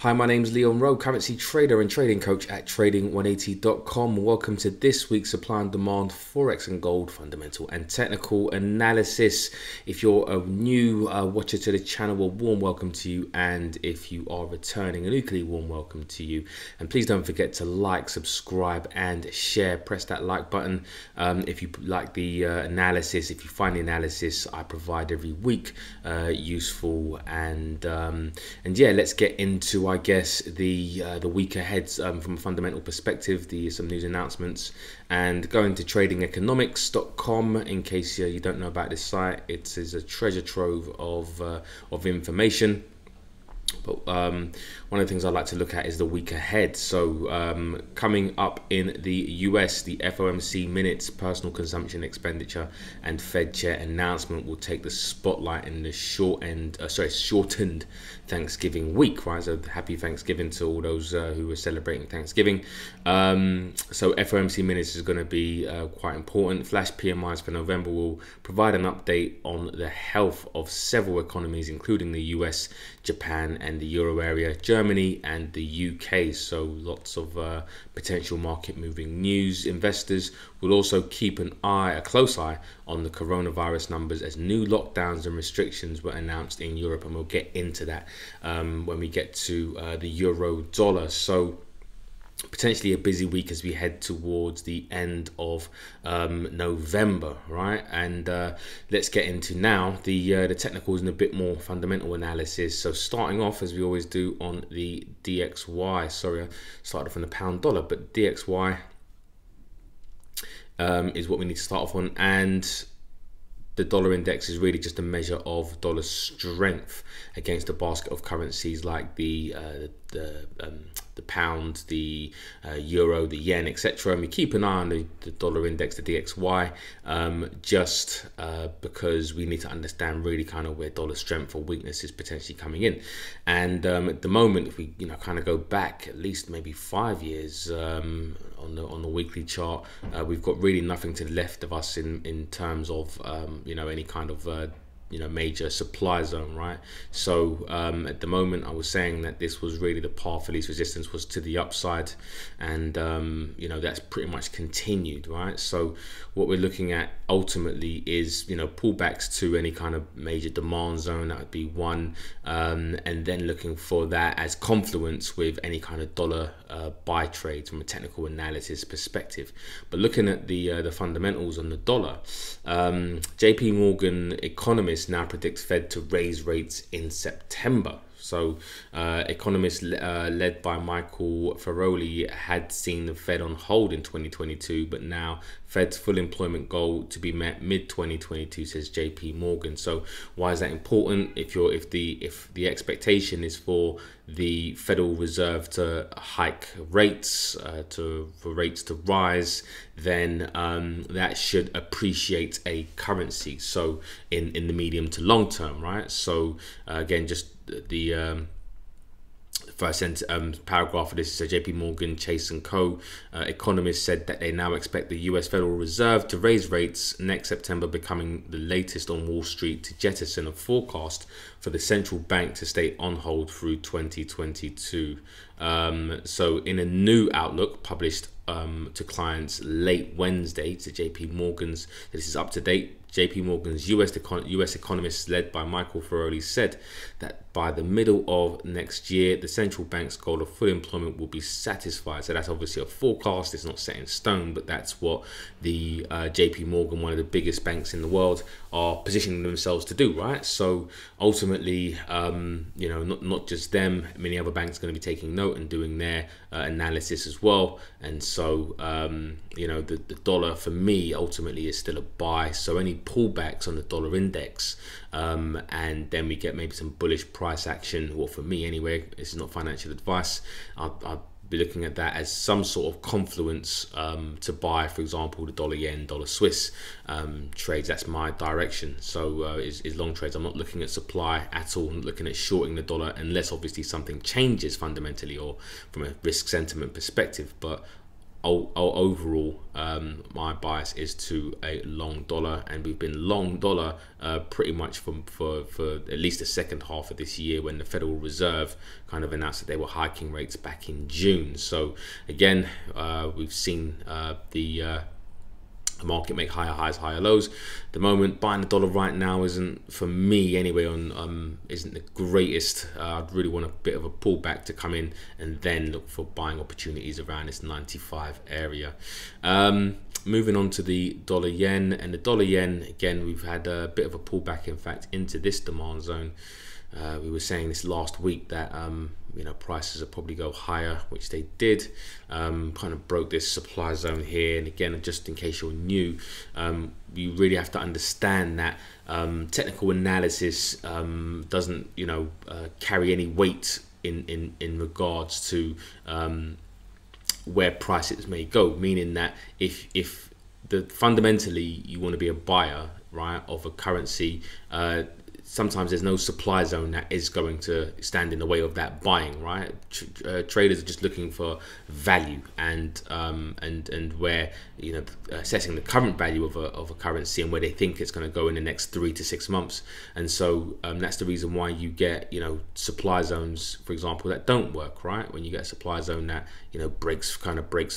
Hi, my name's Leon Rowe, currency trader and trading coach at Trading180.com. Welcome to this week's Supply and Demand, Forex and Gold, Fundamental and Technical Analysis. If you're a new watcher to the channel, a warm welcome to you. And if you are returning, an equally warm welcome to you. And please don't forget to like, subscribe and share. Press that like button if you like the analysis, if you find the analysis I provide every week useful. And yeah, let's get into I guess the week ahead from a fundamental perspective, some news announcements, and going to tradingeconomics.com in case you don't know about this site. It is a treasure trove of information. But one of the things I like to look at is the week ahead. So coming up in the US, the FOMC minutes, personal consumption expenditure, and Fed chair announcement will take the spotlight in the shortened Thanksgiving week, right? So happy Thanksgiving to all those who are celebrating Thanksgiving. So FOMC minutes is going to be quite important. Flash PMIs for November will provide an update on the health of several economies, including the US, Japan, and the euro area, Germany and the UK. So lots of potential market moving news. Investors will also keep a close eye on the coronavirus numbers as new lockdowns and restrictions were announced in Europe, and we'll get into that when we get to the euro dollar. So potentially a busy week as we head towards the end of November, right? And let's get into now the technicals and a bit more fundamental analysis. So starting off as we always do on the DXY. Sorry, I started off on the pound dollar, but DXY is what we need to start off on, and the dollar index is really just a measure of dollar strength against a basket of currencies like the pound, the euro, the yen, etc. And we keep an eye on the dollar index, the DXY, just because we need to understand really kind of where dollar strength or weakness is potentially coming in. And at the moment, if we kind of go back at least maybe 5 years on the weekly chart, we've got really nothing to the left of us in terms of any kind of major supply zone, right? So at the moment I was saying that this was really the path for least resistance was to the upside, and that's pretty much continued, right? So what we're looking at ultimately is pullbacks to any kind of major demand zone. That would be one, and then looking for that as confluence with any kind of dollar buy trade from a technical analysis perspective. But looking at the fundamentals on the dollar, JP Morgan economist now predicts Fed to raise rates in September. So economists led by Michael Feroli had seen the Fed on hold in 2022, but now Fed's full employment goal to be met mid-2022, says JP Morgan. So why is that important? If the expectation is for the Federal Reserve to hike rates, for rates to rise, then that should appreciate a currency. So in the medium to long term, right? So again, just the first paragraph of this is JP Morgan, Chase & Co. Economists said that they now expect the US Federal Reserve to raise rates next September, becoming the latest on Wall Street to jettison a forecast for the central bank to stay on hold through 2022. So in a new outlook published to clients late Wednesday, to JP Morgan's, this is up to date, JP Morgan's US economists led by Michael Feroli said that by the middle of next year, the central bank's goal of full employment will be satisfied. So that's obviously a forecast. It's not set in stone, but that's what the JP Morgan, one of the biggest banks in the world, are positioning themselves to do, right? So ultimately, not just them, many other banks are going to be taking note and doing their analysis as well. And so, the dollar for me ultimately is still a buy. So any pullbacks on the dollar index, and then we get maybe some bullish price action, or for me anyway, this is not financial advice, I'll be looking at that as some sort of confluence to buy, for example, the dollar yen, dollar Swiss trades. That's my direction. So is long trades. I'm not looking at supply at all. I'm not looking at shorting the dollar unless obviously something changes fundamentally or from a risk sentiment perspective. But overall, my bias is to a long dollar, and we've been long dollar pretty much for at least the second half of this year, when the Federal Reserve kind of announced that they were hiking rates back in June. So again, we've seen the market make higher highs, higher lows. At the moment, buying the dollar right now isn't, for me anyway, on isn't the greatest. I'd really want a bit of a pullback to come in and then look for buying opportunities around this 95 area. Moving on to the dollar yen, and the dollar yen, again, we've had a bit of a pullback, in fact, into this demand zone. We were saying this last week that you know, prices will probably go higher, which they did. Kind of broke this supply zone here, and again, just in case you're new, you really have to understand that technical analysis doesn't, you know, carry any weight in regards to where prices may go. Meaning that if the fundamentally you want to be a buyer, right, of a currency, sometimes there's no supply zone that is going to stand in the way of that buying, right? Traders are just looking for value, and where, you know, assessing the current value of a currency and where they think it's going to go in the next 3 to 6 months. And so that's the reason why you get, you know, supply zones, for example, that don't work, right? When you get a supply zone that, you know, breaks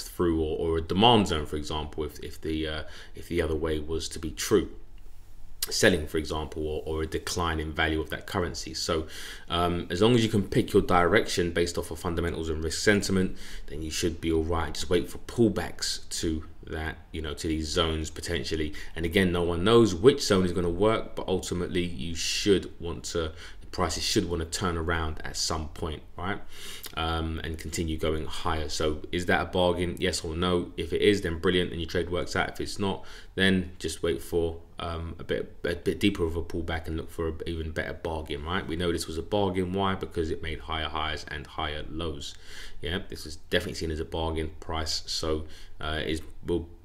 through, or a demand zone, for example, if the other way was to be true. Selling, for example, or a decline in value of that currency. So as long as you can pick your direction based off of fundamentals and risk sentiment, then you should be all right. Just wait for pullbacks to that, you know, to these zones potentially. And again, no one knows which zone is going to work, but ultimately you should want to, the prices should want to turn around at some point, right? And continue going higher. So is that a bargain? Yes or no? If it is, then brilliant, and your trade works out. If it's not, then just wait for a bit deeper of a pullback and look for an even better bargain, right? We know this was a bargain. Why? Because it made higher highs and higher lows. Yeah, this is definitely seen as a bargain price. So if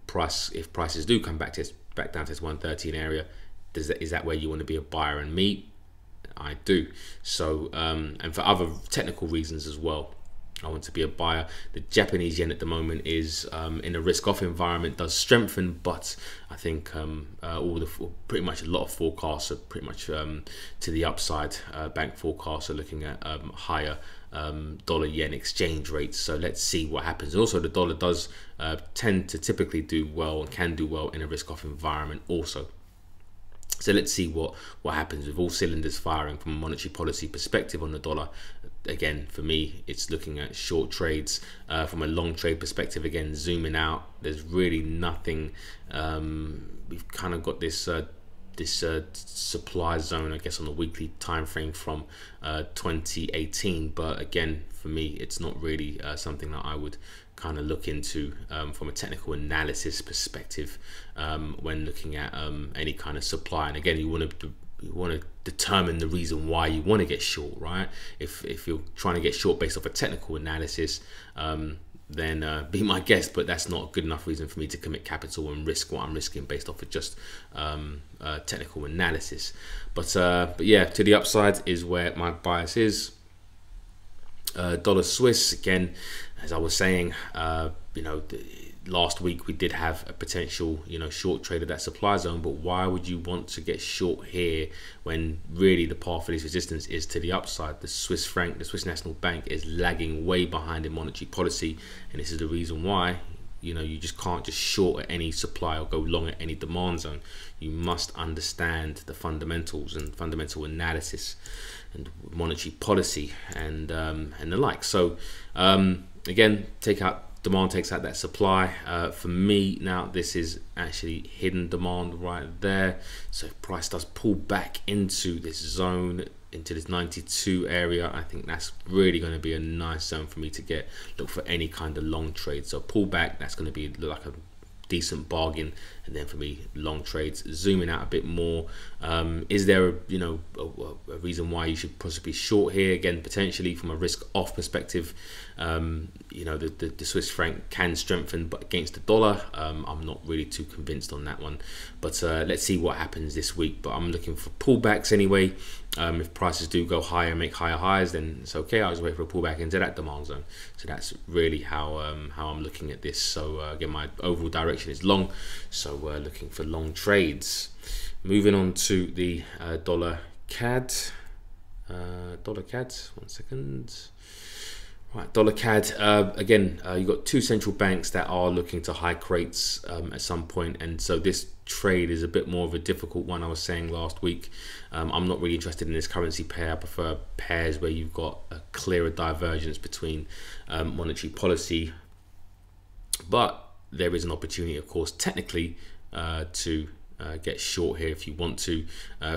prices do come back down to this 113 area, is that where you want to be a buyer? And me, I do. So and for other technical reasons as well, I want to be a buyer. The Japanese yen at the moment is in a risk-off environment, does strengthen, but I think pretty much a lot of forecasts are pretty much to the upside. Bank forecasts are looking at higher dollar yen exchange rates, so let's see what happens. And also, the dollar does tend to typically do well, and can do well in a risk-off environment also. So let's see what happens, with all cylinders firing from a monetary policy perspective on the dollar. Again, for me, it's looking at short trades. From a long trade perspective, again, zooming out, there's really nothing. We've kind of got this this supply zone, I guess, on the weekly time frame from 2018. But again, for me, it's not really something that I would kind of look into from a technical analysis perspective when looking at any kind of supply. And again, you want to determine the reason why you want to get short, right? If you're trying to get short based off a technical analysis, then be my guest, but that's not a good enough reason for me to commit capital and risk what I'm risking based off of just technical analysis. But yeah, to the upside is where my bias is. Dollar Swiss, again, as I was saying, you know, last week we did have a potential, you know, short trade of that supply zone, but why would you want to get short here when really the path for this resistance is to the upside? The Swiss franc, the Swiss National Bank, is lagging way behind in monetary policy, and this is the reason why, you know, you just can't just short at any supply or go long at any demand zone. You must understand the fundamentals and fundamental analysis and monetary policy and the like. So again, demand takes out that supply. For me now, this is actually hidden demand right there. So if price does pull back into this zone, into this 92 area, I think that's really going to be a nice zone for me to look for any kind of long trade. So pull back, that's going to be like a decent bargain, And then for me, long trades, zooming out a bit more. Is there a reason why you should possibly short here? Again, potentially from a risk off perspective, the Swiss franc can strengthen, but against the dollar, I'm not really too convinced on that one. But let's see what happens this week. But I'm looking for pullbacks anyway. If prices do go higher, make higher highs, then it's okay. I'll just wait for a pullback into that demand zone. So that's really how I'm looking at this. So again, my overall direction is long. So we're looking for long trades. Moving on to the dollar CAD. Dollar CAD, one second. Right, dollar CAD, again, you've got two central banks that are looking to hike rates at some point, and so this trade is a bit more of a difficult one. I was saying last week, I'm not really interested in this currency pair. I prefer pairs where you've got a clearer divergence between monetary policy, but there is an opportunity, of course, technically to get short here if you want to.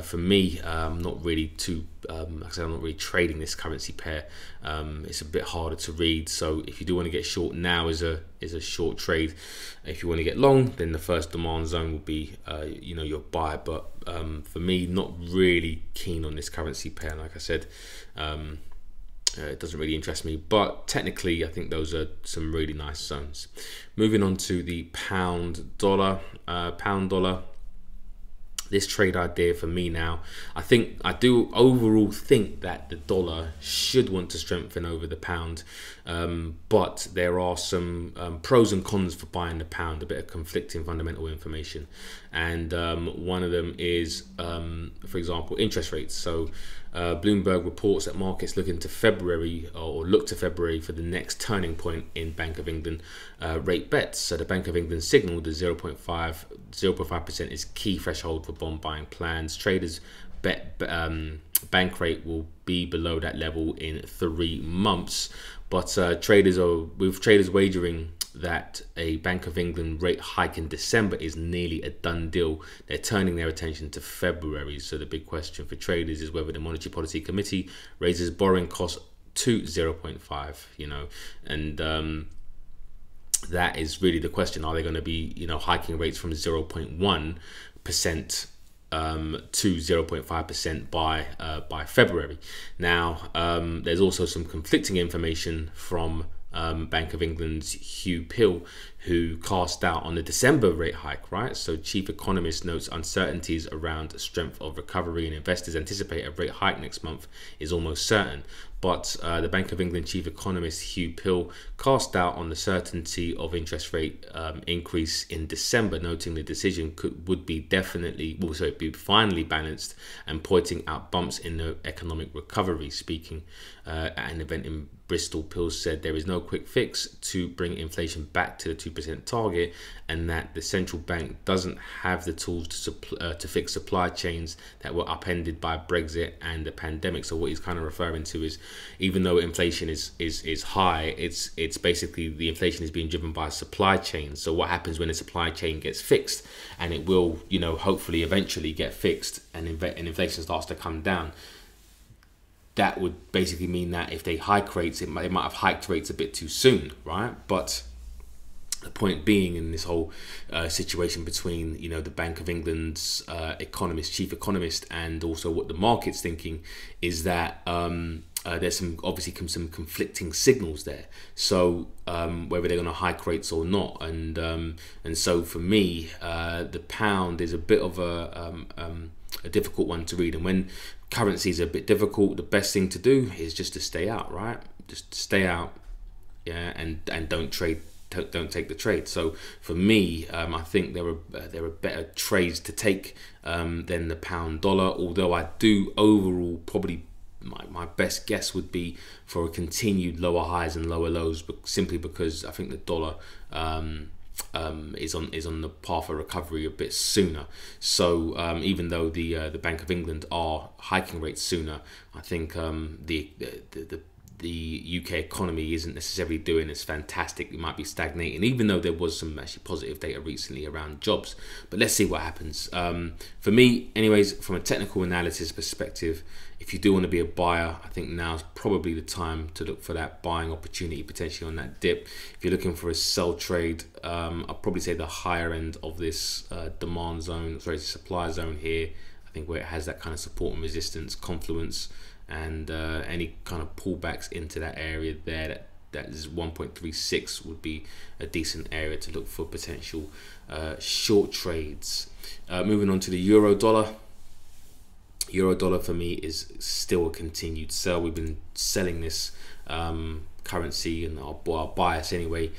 For me, I'm not really too, like I said, I'm not really trading this currency pair. It's a bit harder to read, so if you do want to get short, now is a short trade. If you want to get long, then the first demand zone will be your buy. But for me, not really keen on this currency pair. Like I said, it doesn't really interest me, but technically I think those are some really nice zones. Moving on to the pound dollar. This trade idea for me now, I do overall think that the dollar should want to strengthen over the pound, but there are some pros and cons for buying the pound, a bit of conflicting fundamental information. And one of them is, for example, interest rates. So Bloomberg reports that markets look into February, or look to February for the next turning point in Bank of England rate bets. So the Bank of England signaled the 0.5% is key threshold for bond buying plans. Traders bet bank rate will be below that level in 3 months, but traders wagering that a Bank of England rate hike in December is nearly a done deal. They're turning their attention to February. So the big question for traders is whether the Monetary Policy Committee raises borrowing costs to 0.5, and that is really the question. Are they going to be, hiking rates from 0.1% to 0.5% by February? Now, there's also some conflicting information from Bank of England's Hugh Pill, who cast doubt on the December rate hike, right? So chief economist notes uncertainties around strength of recovery, and investors anticipate a rate hike next month is almost certain. But the Bank of England chief economist Hugh Pill cast doubt on the certainty of interest rate increase in December, noting the decision would be finely balanced and pointing out bumps in the economic recovery. Speaking at an event in Bristol, Pill said there is no quick fix to bring inflation back to the 2% target, and that the central bank doesn't have the tools to fix supply chains that were upended by Brexit and the pandemic. So what he's kind of referring to is, even though inflation is high, it's basically the inflation is being driven by supply chains. So what happens when a supply chain gets fixed? And it will, hopefully eventually get fixed, and inflation starts to come down. That would basically mean that if they hike rates, they might have hiked rates a bit too soon, right? But the point being, in this whole situation between the Bank of England's chief economist, and also what the market's thinking, is that there's obviously some conflicting signals there. So whether they're going to hike rates or not, and so for me, the pound is a bit of a difficult one to read. And when currencies are a bit difficult, the best thing to do is just to stay out, right? Just stay out, yeah, and don't trade. Don't take the trade. So for me, I think there are better trades to take than the pound dollar, although I do overall probably my best guess would be for a continued lower highs and lower lows, but simply because I think the dollar is on the path of recovery a bit sooner. So even though the Bank of England are hiking rates sooner, I think the the UK economy isn't necessarily doing as fantastic. It might be stagnating, even though there was some actually positive data recently around jobs. But let's see what happens. For me, anyways, from a technical analysis perspective, if you do want to be a buyer, I think now's probably the time to look for that buying opportunity potentially on that dip. If you're looking for a sell trade, I'll probably say the higher end of this demand zone, sorry, supply zone here, I think where it has that kind of support and resistance confluence, and any kind of pullbacks into that area there, that is 1.36 would be a decent area to look for potential short trades. Moving on to the euro dollar. Euro dollar for me is still a continued sell. We've been selling this currency and our bias anyway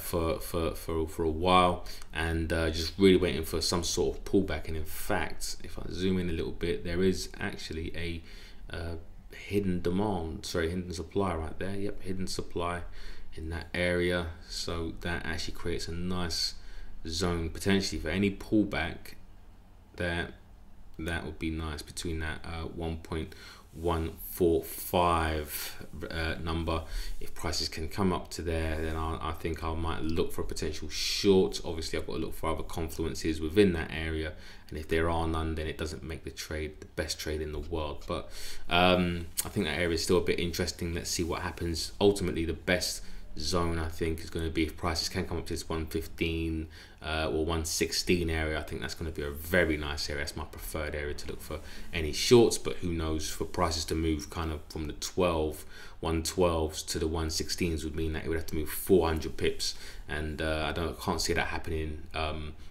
for a while, and just really waiting for some sort of pullback. And in fact, if I zoom in a little bit, there is actually a hidden demand, sorry, hidden supply right there. Yep, hidden supply in that area. So that actually creates a nice zone potentially for any pullback there. That would be nice between that 1.145 number. If prices can come up to there, then I think I might look for a potential short. Obviously, I've got to look for other confluences within that area, and if there are none, then it doesn't make the trade the best trade in the world. But I think that area is still a bit interesting. Let's see what happens. Ultimately, the best zone I think is going to be if prices can come up to this 115 or 116 area. I think that's going to be a very nice area. That's my preferred area to look for any shorts, but who knows, for prices to move kind of from the 112s to the 116s would mean that it would have to move 400 pips, and I can't see that happening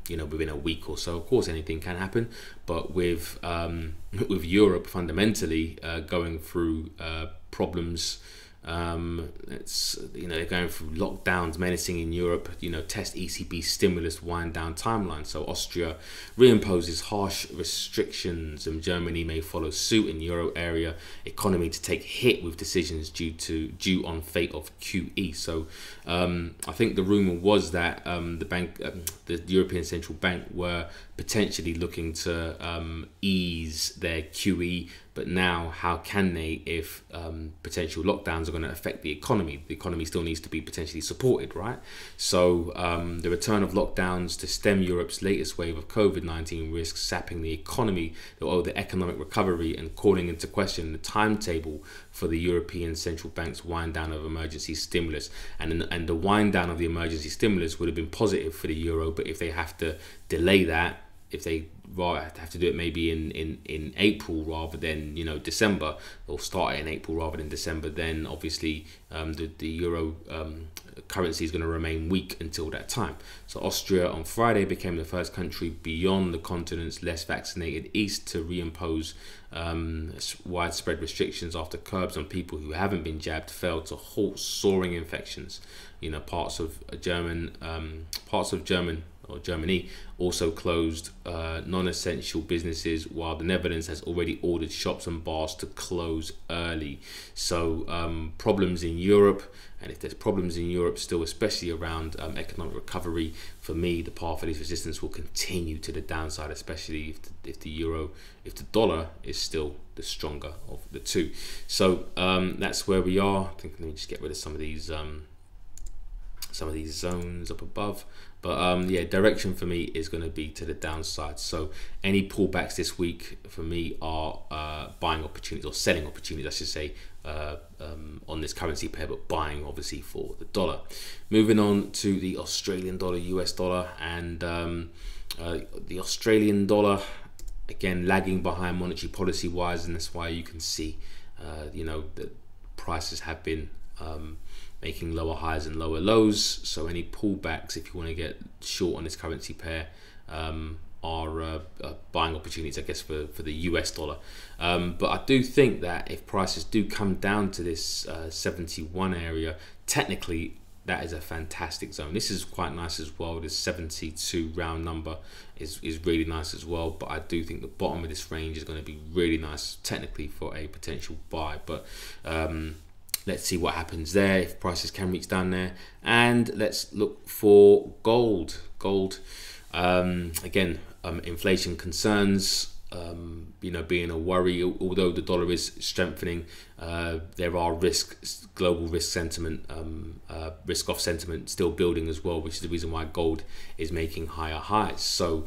you know, within a week or so. Of course, anything can happen, but with Europe fundamentally going through problems, it's, you know, they're going through lockdowns menacing in Europe, you know, test ECB stimulus wind down timeline. So Austria reimposes harsh restrictions, and Germany may follow suit. In euro area economy to take hit with decisions due on fate of QE. So I think the rumor was that the European Central Bank were potentially looking to ease their QE. But now, how can they if potential lockdowns are going to affect the economy? The economy still needs to be potentially supported, right? So the return of lockdowns to stem Europe's latest wave of COVID-19 risks, sapping the economy, the economic recovery, and calling into question the timetable for the European Central Bank's wind down of emergency stimulus. And the wind down of the emergency stimulus would have been positive for the euro, but if they have to delay that, if they have to do it maybe in April rather than, you know, December, or start it in April rather than December, then obviously the euro currency is going to remain weak until that time. So Austria on Friday became the first country beyond the continent's less vaccinated east to reimpose widespread restrictions after curbs on people who haven't been jabbed failed to halt soaring infections. You know, parts of Germany also closed non-essential businesses, while the Netherlands has already ordered shops and bars to close early. So problems in Europe, and if there's problems in Europe still, especially around economic recovery, for me the path of these resistance will continue to the downside, especially if the dollar is still the stronger of the two. So that's where we are. I think, let me just get rid of some of these zones up above. But yeah, direction for me is going to be to the downside. So any pullbacks this week for me are buying opportunities, or selling opportunities, I should say, on this currency pair, but buying obviously for the dollar. Moving on to the Australian dollar, US dollar, and the Australian dollar, again, lagging behind monetary policy wise. And that's why you can see, you know, that prices have been making lower highs and lower lows. So any pullbacks, if you want to get short on this currency pair, are buying opportunities, I guess, for the US dollar. But I do think that if prices do come down to this 71 area, technically that is a fantastic zone. This is quite nice as well. This 72 round number is really nice as well. But I do think the bottom of this range is going to be really nice technically for a potential buy. But let's see what happens there, if prices can reach down there. And let's look for gold. Again, inflation concerns being a worry. Although the dollar is strengthening, there are risk off sentiment still building as well, which is the reason why gold is making higher highs. So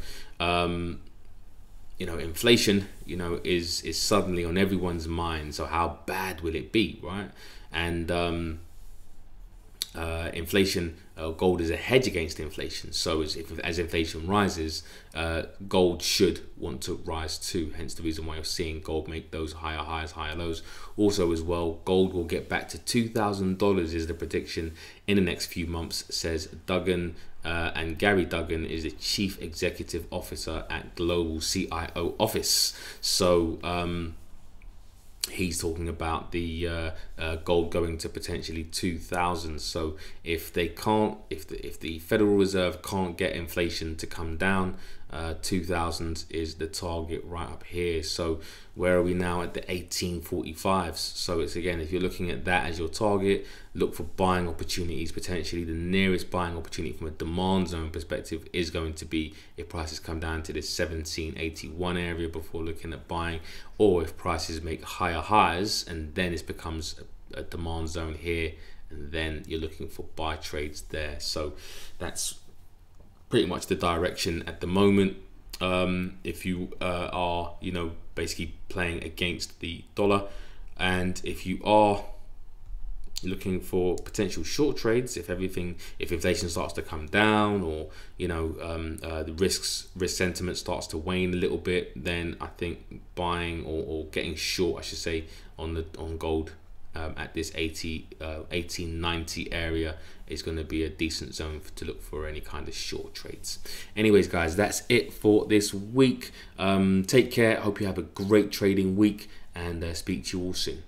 inflation is suddenly on everyone's mind. So how bad will it be, right? And inflation, gold is a hedge against inflation. So as inflation rises, gold should want to rise too. Hence the reason why you're seeing gold make those higher highs, higher lows. Also as well, gold will get back to $2,000 is the prediction in the next few months, says Duggan. And Gary Duggan is the Chief Executive Officer at Global CIO Office. So he's talking about the gold going to potentially 2,000. So if the Federal Reserve can't get inflation to come down, 2,000 is the target right up here. So where are we now? At the 1845s. So it's, again, if you're looking at that as your target, look for buying opportunities. Potentially the nearest buying opportunity from a demand zone perspective is going to be if prices come down to this 1781 area before looking at buying, or if prices make higher highs and then it becomes a demand zone here, and then you're looking for buy trades there. So that's pretty much the direction at the moment. If you are, basically playing against the dollar, and if you are looking for potential short trades, if inflation starts to come down, or the risk sentiment starts to wane a little bit, then I think buying or getting short, I should say, on gold at this 1890 area is going to be a decent zone to look for any kind of short trades. Anyways, guys, that's it for this week. Take care. Hope you have a great trading week, and speak to you all soon.